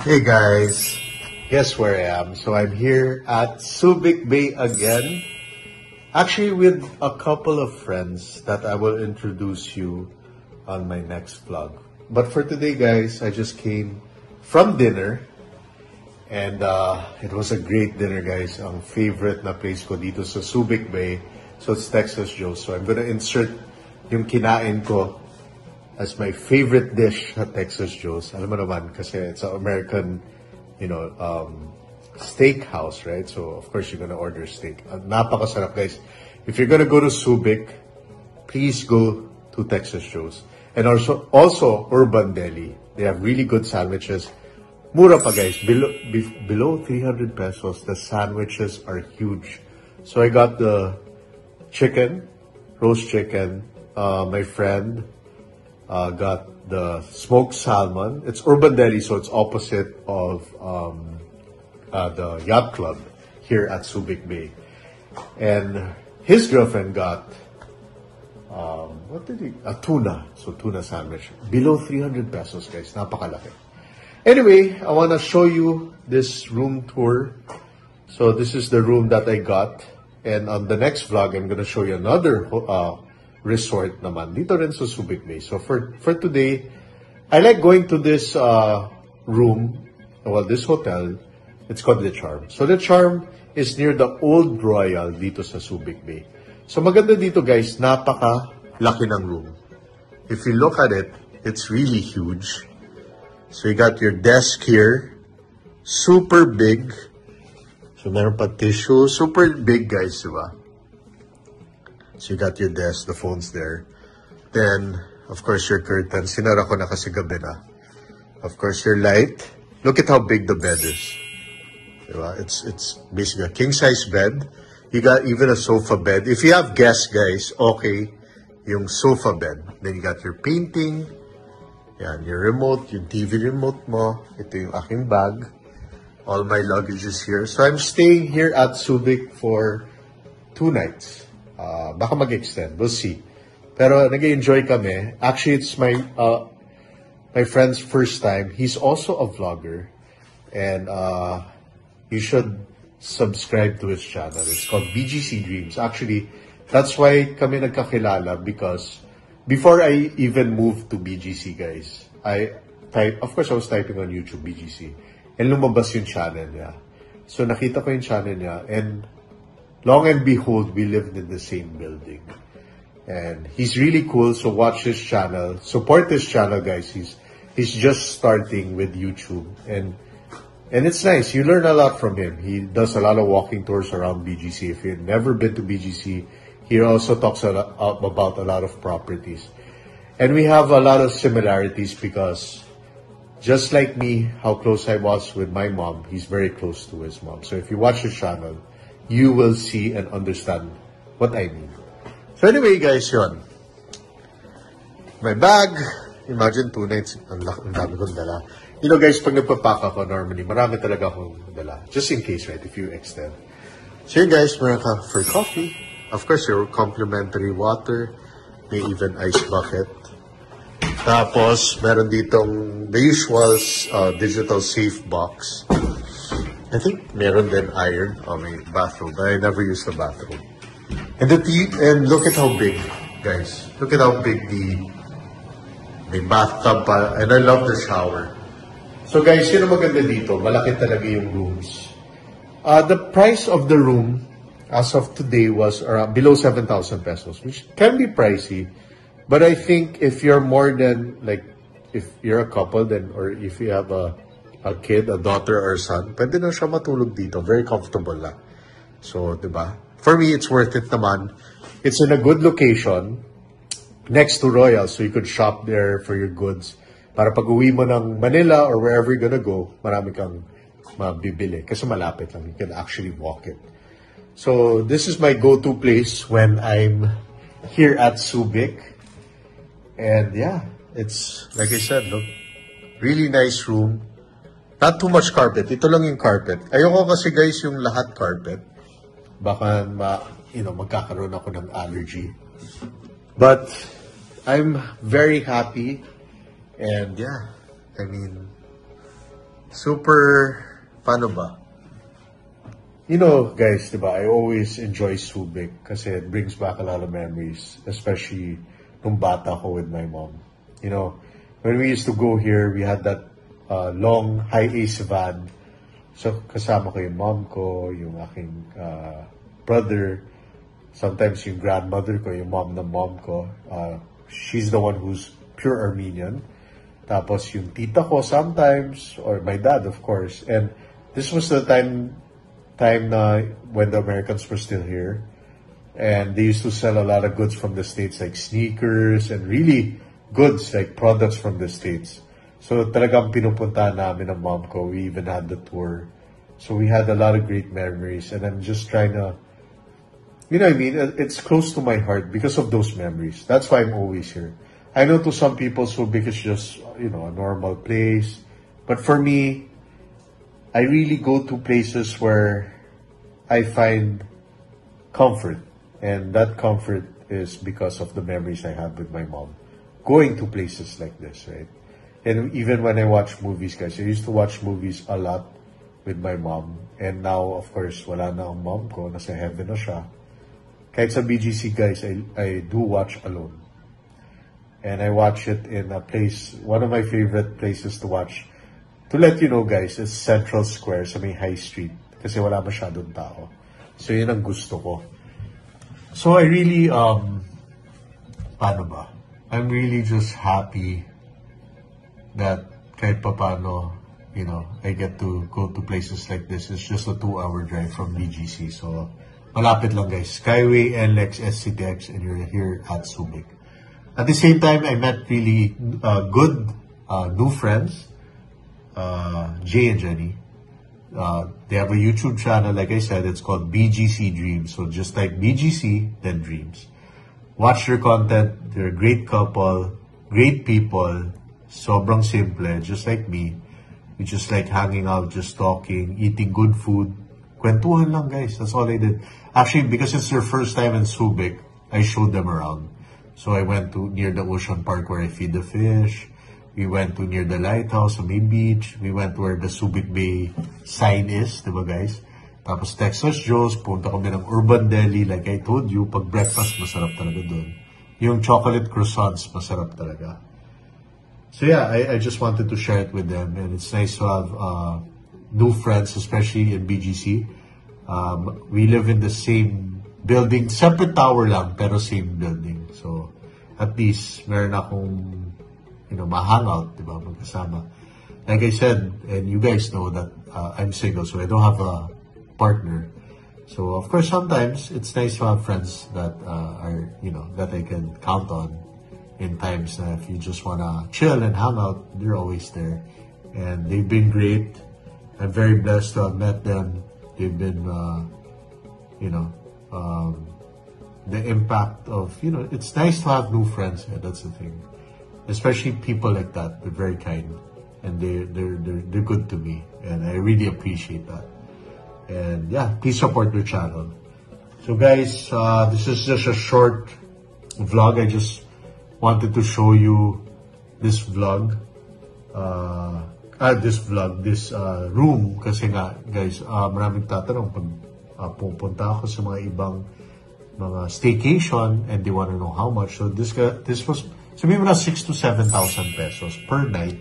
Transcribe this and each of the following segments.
Hey guys, guess where I am? So I'm here at Subic Bay again, actually with a couple of friends that I will introduce you on my next vlog. But for today guys, I just came from dinner and it was a great dinner guys. Ang favorite na place ko dito sa Subic Bay, so it's Texas Joe's. So I'm gonna insert yung kinain ko as my favorite dish at Texas Joe's. Alam mo naman, kasi it's an American, you know, steakhouse, right? So, of course, you're gonna order steak. Napakasarap, guys. If you're gonna go to Subic, please go to Texas Joe's. And also Urban Deli. They have really good sandwiches. Mura pa, guys. Below 300 pesos, the sandwiches are huge. So, I got the chicken, roast chicken. My friend got the smoked salmon. It's Urban Deli, so it's opposite of the Yacht Club here at Subic Bay. And his girlfriend got, a tuna. So tuna sandwich. Below 300 pesos, guys. Napakalaki. Anyway, I want to show you this room tour. So this is the room that I got. And on the next vlog, I'm going to show you another resort naman dito rin sa Subic Bay. So for today, I like going to this room, well, this hotel. It's called The Charm. So The Charm is near the Old Royal dito sa Subic Bay. So maganda dito guys, napaka-laki ng room. If you look at it, it's really huge. So you got your desk here, super big. So meron pa tissue, super big guys, diba? So you got your desk, the phone's there. Then, of course, your curtain. Sinara ko na kasi gabi na. Of course, your light. Look at how big the bed is. Diba? It's basically a king-size bed. You got even a sofa bed. If you have guests, guys, okay, yung sofa bed. Then you got your painting. Yan, your remote, your TV remote mo. Ito yung aking bag. All my luggage is here. So I'm staying here at Subic for 2 nights. Baka mag-extend. We'll see. Pero nag-enjoy kami. Actually, it's my friend's first time. He's also a vlogger. And you should subscribe to his channel. It's called BGC Dreams. Actually, that's why kami nagkakilala because before I even moved to BGC, guys, I was typing on YouTube, BGC. And lumabas yung channel niya. So nakita ko yung channel niya and long and behold, we lived in the same building. And he's really cool, so watch his channel. Support his channel, guys. He's just starting with YouTube. And it's nice. You learn a lot from him. He does a lot of walking tours around BGC. If you've never been to BGC, he also talks about a lot of properties. And we have a lot of similarities because just like me, how close I was with my mom, he's very close to his mom. So if you watch his channel, you will see and understand what I mean. So anyway, guys, yun. My bag. Imagine 2 nights. Ang dami kong dala. You know, guys, pag nagpapack ako, normally, marami talaga akong dala. Just in case, right? If you extend. So yun, guys, meron ka for coffee. Of course, your complimentary water. May even ice bucket. Tapos, meron ditong the usual digital safe box. I think meron din iron on my bathroom, but I never use the bathroom. And look at how big, guys. Look at how big the bathtub pa. And I love the shower. So guys, yun ang maganda dito. Malaki talaga yung rooms. The price of the room as of today was around below 7,000 pesos, which can be pricey. But I think if you're more than, like, if you're a couple, then, or if you have a kid, a daughter, or a son, pwede na siya matulog dito. Very comfortable lang. So, diba? For me, it's worth it naman. It's in a good location next to Royal, so you could shop there for your goods. Para pag-uwi mo ng Manila or wherever you're gonna go, marami kang mabibili kasi malapit lang. You can actually walk it. So this is my go-to place when I'm here at Subic. And yeah, it's like I said, look, really nice room. Not too much carpet. Ito lang yung carpet. Ayoko kasi guys yung lahat carpet. Baka magkakaroon ako ng allergy. But I'm very happy. And yeah, I mean, super, paano ba? You know, guys, diba, I always enjoy Subic kasi it brings back a lot of memories, especially nung bata ko with my mom. You know, when we used to go here, we had that long high-ace van. So, kasama ko yung mom ko, yung aking brother, sometimes yung grandmother ko, yung mom ng mom ko. She's the one who's pure Armenian. Tapos yung tita ko sometimes, or my dad, of course. And this was the time na when the Americans were still here. And they used to sell a lot of goods from the States, like sneakers and really goods, like products from the States. So talagang pinupuntahan namin ng mom ko. We even had the tour. So we had a lot of great memories. And I'm just trying to, you know what I mean? It's close to my heart because of those memories. That's why I'm always here. I know to some people, Subic is just, a normal place. But for me, I really go to places where I find comfort. And that comfort is because of the memories I have with my mom. Going to places like this, right? And even when I watch movies, guys, I used to watch movies a lot with my mom. And now, of course, wala na ang mom ko. Nasa heaven na siya. Kahit sa BGC, guys, I do watch alone. And I watch it in a place, one of my favorite places to watch. To let you know, guys, it's Central Square sa may High Street. Kasi wala masyadong tao. So, yun ang gusto ko. So, I really, paano ba? I'm really just happy that kahit papano, I get to go to places like this. It's just a 2-hour drive from BGC. So, malapit lang, guys. Skyway, LX, SCTX, and you're here at Subic. At the same time, I met really good new friends, Jay and Jenny. They have a YouTube channel, like I said, it's called BGC Dreams. So just like BGC, then Dreams. Watch their content. They're a great couple, great people, sobrang simple, just like me. We just like hanging out, just talking, eating good food. Kwentuhan lang, guys. That's all I did. Actually, because it's their first time in Subic, I showed them around. So I went to near the Ocean Park where I feed the fish. We went to near the lighthouse on May Beach. We went where the Subic Bay sign is, diba guys? Tapos Texas Joe's, punta kami ng Urban Deli. Like I told you, pag breakfast, masarap talaga dun. Yung chocolate croissants, masarap talaga. So yeah, I just wanted to share it with them. And it's nice to have new friends, especially in BGC. We live in the same building, separate tower lang, pero same building. So, at least, meron akong, ma-hangout, diba, magkasama. Like I said, and you guys know that I'm single, so I don't have a partner. So, of course, sometimes, it's nice to have friends that are, that I can count on in times that if you just wanna chill and hang out, they're always there. And they've been great. I'm very blessed to have met them. They've been, the impact of, it's nice to have new friends. Yeah, that's the thing. Especially people like that. They're very kind. And they're good to me. And I really appreciate that. And yeah, please support their channel. So guys, this is just a short vlog. I just wanted to show you this vlog. This room. Kasi nga, guys, maraming tatanong pag pupunta ako sa mga ibang staycation and they want to know how much. So this was, sabihin mo na 6,000 to 7,000 pesos per night.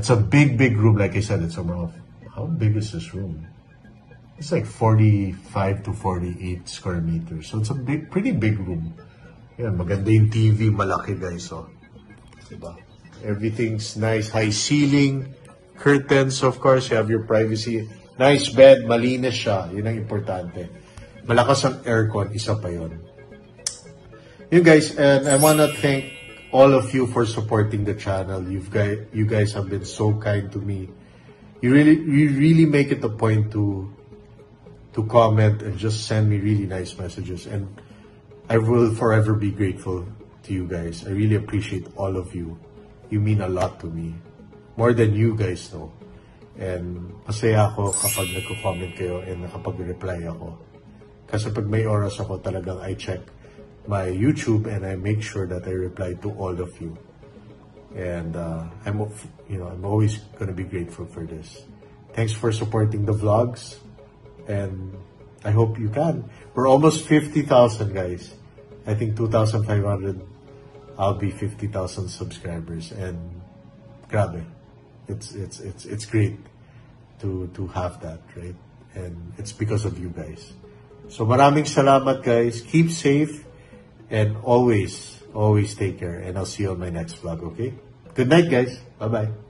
It's a big room. Like I said, it's around, how big is this room? It's like 45 to 48 square meters. So it's a pretty big room. Yeah, maganda yung TV, malaki guys. So, diba? Everything's nice, high ceiling, curtains of course, you have your privacy. Nice bed, malinis siya. Yun ang importante. Malakas ang aircon, isa pa yun. You guys, and I wanna thank all of you for supporting the channel. You guys have been so kind to me. you really make it a point to comment and just send me really nice messages, and I will forever be grateful to you guys. I really appreciate all of you. You mean a lot to me, more than you guys know. And masaya ako kapag nagko-comment kayo and nakapag-reply ako. Kasi pag may oras ako, talagang I check my YouTube and I make sure that I reply to all of you. And I'm always gonna be grateful for this. Thanks for supporting the vlogs, and I hope you can. We're almost 50,000, guys. I think 2,500. I'll be 50,000 subscribers, and grabe, it's great to have that, right? And it's because of you guys. So maraming salamat, guys. Keep safe, and always take care. And I'll see you on my next vlog. Okay. Good night, guys. Bye-bye.